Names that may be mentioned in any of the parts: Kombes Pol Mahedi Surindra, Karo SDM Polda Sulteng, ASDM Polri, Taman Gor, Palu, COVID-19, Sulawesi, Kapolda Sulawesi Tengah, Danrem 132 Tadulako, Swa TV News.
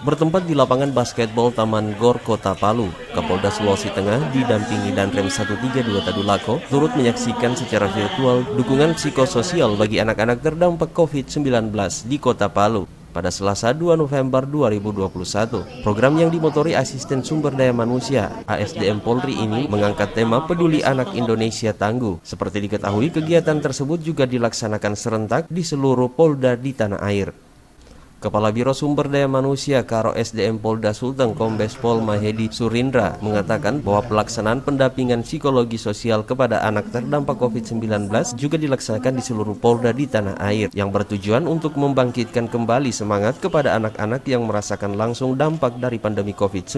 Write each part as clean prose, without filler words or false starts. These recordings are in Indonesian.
Bertempat di lapangan basketball Taman Gor, Kota Palu, Kapolda Sulawesi Tengah didampingi Danrem 132 Tadulako turut menyaksikan secara virtual dukungan psikososial bagi anak-anak terdampak COVID-19 di Kota Palu pada Selasa 2 November 2021. Program yang dimotori Asisten Sumber Daya Manusia ASDM Polri ini mengangkat tema Peduli Anak Indonesia Tangguh. Seperti diketahui, kegiatan tersebut juga dilaksanakan serentak di seluruh Polda di tanah air. Kepala Biro Sumber Daya Manusia Karo SDM Polda Sulteng Kombes Pol Mahedi Surindra mengatakan bahwa pelaksanaan pendampingan psikologi sosial kepada anak terdampak COVID-19 juga dilaksanakan di seluruh Polda di tanah air yang bertujuan untuk membangkitkan kembali semangat kepada anak-anak yang merasakan langsung dampak dari pandemi COVID-19.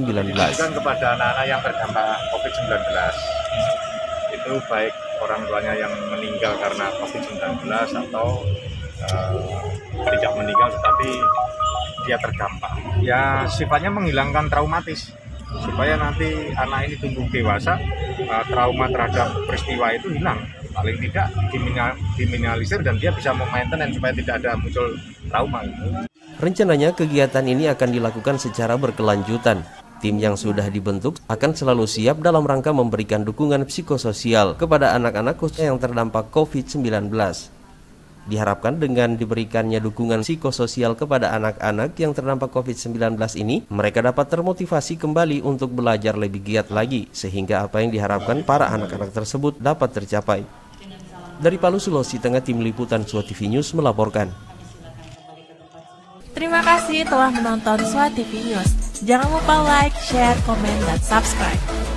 Kepada anak-anak yang terdampak COVID-19 itu baik orang tuanya yang meninggal karena COVID-19 atau tidak meninggal tetapi dia terdampak, ya sifatnya menghilangkan traumatis supaya nanti anak ini tumbuh dewasa, trauma terhadap peristiwa itu hilang, paling tidak diminimalisir dan dia bisa memaintain supaya tidak ada muncul trauma itu. Rencananya kegiatan ini akan dilakukan secara berkelanjutan. Tim yang sudah dibentuk akan selalu siap dalam rangka memberikan dukungan psikososial kepada anak-anak khususnya yang terdampak COVID-19. Diharapkan dengan diberikannya dukungan psikososial kepada anak-anak yang terdampak COVID-19 ini, mereka dapat termotivasi kembali untuk belajar lebih giat lagi, sehingga apa yang diharapkan para anak-anak tersebut dapat tercapai. Dari Palu, Sulawesi Tengah, tim liputan Swa TV News melaporkan. Terima kasih telah menonton Swa TV News. Jangan lupa like, share, komen, dan subscribe.